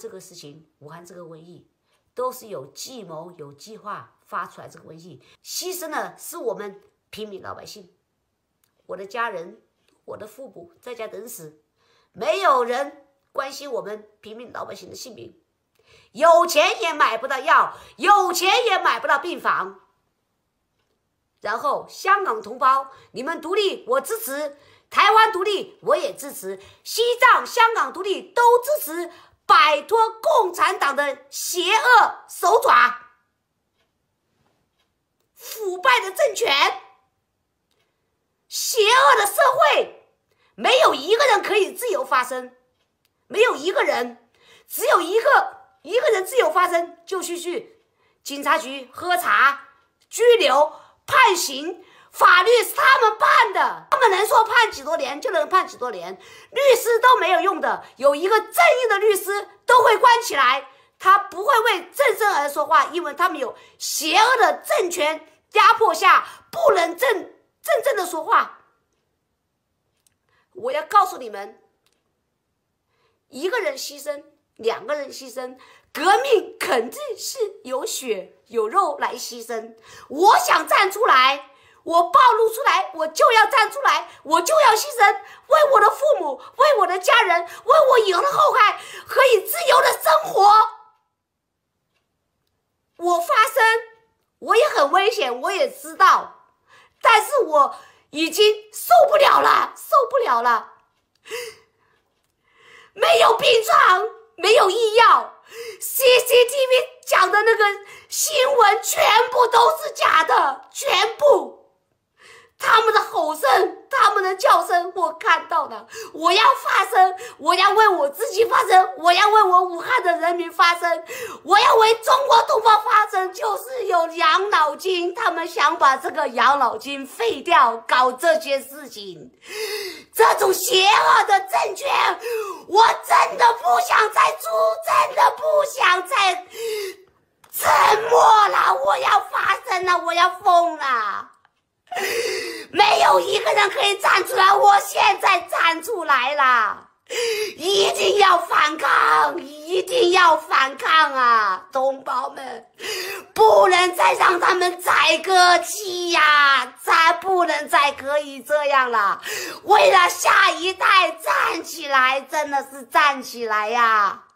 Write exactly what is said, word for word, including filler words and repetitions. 这个事情，武汉这个瘟疫，都是有计谋、有计划发出来这个瘟疫，牺牲的是我们平民老百姓，我的家人，我的父母在家等死，没有人关心我们平民老百姓的性命，有钱也买不到药，有钱也买不到病房。然后，香港同胞，你们独立，我支持；台湾独立，我也支持；西藏、香港独立都支持。摆脱共产党的邪恶手爪，腐败的政权，邪恶的社会，没有一个人可以自由发声，没有一个人，只有一个一个人自由发声就去去警察局喝茶、拘留、判刑。法律是他们判的，他们能说判几多年就能判几多年，律师都没有用的，有一个正义的律师都会关起来，他不会为正正而说话，因为他们有邪恶的政权压迫下，不能正正正的说话。我要告诉你们，一个人牺牲，两个人牺牲，革命肯定是有血有肉来牺牲。我想站出来，我暴露出来，我就要站出来，我就要牺牲，为我的父母，为我的家人，为我以后的后代可以自由的生活。我发声，我也很危险，我也知道，但是我已经受不了了，受不了了。没有病床，没有医药 ，C C T V 讲的那个新闻全部都是假的，全部。他们的吼声，他们的叫声，我看到了。我要发声，我要为我自己发声，我要为我武汉的人民发声，我要为中国同胞发声。就是有养老金，他们想把这个养老金废掉，搞这些事情。这种邪恶的政权，我真的不想再出，真的不想再沉默了。我要发声了，我要疯了。没有一个人可以站出来，我现在站出来了，一定要反抗，一定要反抗啊，同胞们，不能再让他们宰割期呀，咱不能再可以这样了，为了下一代站起来，真的是站起来呀。